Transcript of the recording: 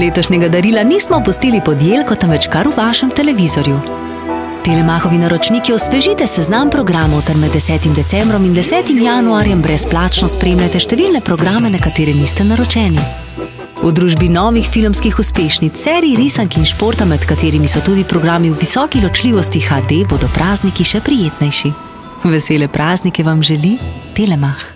Letošnjega darila nismo pustili pod jelko, temveč kar v vašem televizorju. Telemachovi naročniki, osvežite seznam programov ter med 10. decembrom in 10. januarjem brezplačno spremljate številne programe, na katere niste naročeni. V družbi novih filmskih uspešnic, serij, risank in športa, med katerimi so tudi programi v visoki ločljivosti HD, bodo prazniki še prijetnejši. Vesele praznike vam želi Telemach.